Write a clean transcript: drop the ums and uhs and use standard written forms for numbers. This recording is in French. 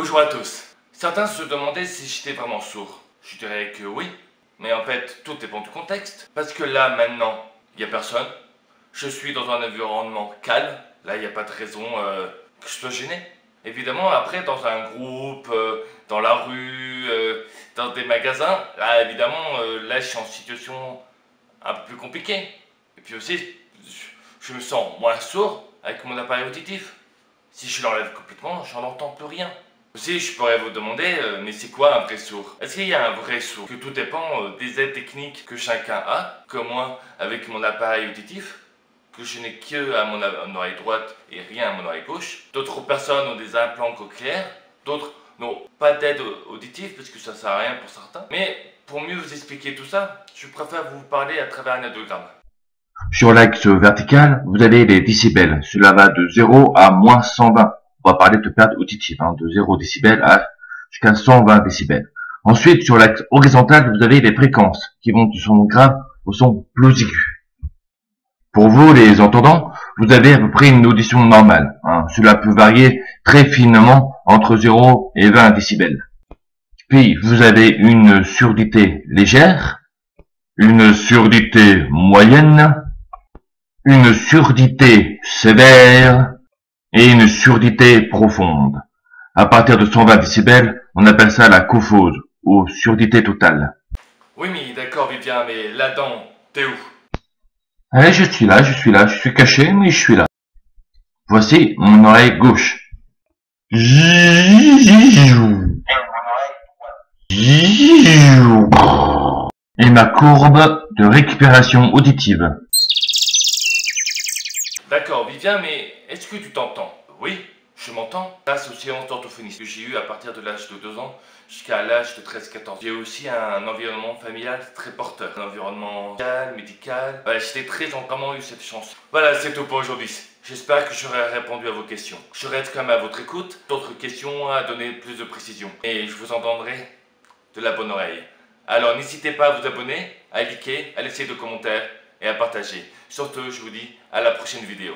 Bonjour à tous. Certains se demandaient si j'étais vraiment sourd. Je dirais que oui, mais en fait tout dépend du contexte. Parce que là maintenant, il n'y a personne. Je suis dans un environnement calme. Là il n'y a pas de raison que je sois gêné. Évidemment après dans un groupe, dans la rue, dans des magasins, là évidemment là je suis en situation un peu plus compliquée. Et puis aussi je me sens moins sourd avec mon appareil auditif. Si je l'enlève complètement, j'en entends plus rien. Aussi, je pourrais vous demander, mais c'est quoi un vrai sourd? Est-ce qu'il y a un vrai sourd? Que tout dépend des aides techniques que chacun a, comme moi, avec mon appareil auditif, que je n'ai que à mon oreille droite et rien à mon oreille gauche. D'autres personnes ont des implants cochléaires, d'autres n'ont pas d'aide auditive, parce que ça sert à rien pour certains. Mais pour mieux vous expliquer tout ça, je préfère vous parler à travers un audiogramme. Sur l'axe vertical, vous avez les décibels. Cela va de 0 à moins 120. On va parler de perte auditive, hein, de 0 décibels à jusqu'à 120 décibels. Ensuite, sur l'axe horizontal, vous avez les fréquences qui vont du son grave au son plus aigu. Pour vous, les entendants, vous avez à peu près une audition normale. Hein. Cela peut varier très finement entre 0 et 20 décibels. Puis, vous avez une surdité légère, une surdité moyenne, une surdité sévère et une surdité profonde. À partir de 120 décibels, on appelle ça la cofose ou surdité totale. Oui, mais d'accord Vivien, mais là-dedans, t'es où? Allez, je suis là, je suis caché, mais je suis là. Voici mon oreille gauche. Et ma courbe de récupération auditive. D'accord Vivien, mais est-ce que tu t'entends? Oui, je m'entends. Grâce aux séances d'orthophoniste que j'ai eues à partir de l'âge de 2 ans jusqu'à l'âge de 13-14. J'ai aussi un environnement familial très porteur. Un environnement calme, médical. Voilà, j'étais très gentiment eu cette chance. Voilà, c'est tout pour aujourd'hui. J'espère que j'aurai répondu à vos questions. Je reste quand même à votre écoute. D'autres questions à donner plus de précision. Et je vous entendrai de la bonne oreille. Alors n'hésitez pas à vous abonner, à liker, à laisser des commentaires et à partager. Surtout, je vous dis à la prochaine vidéo.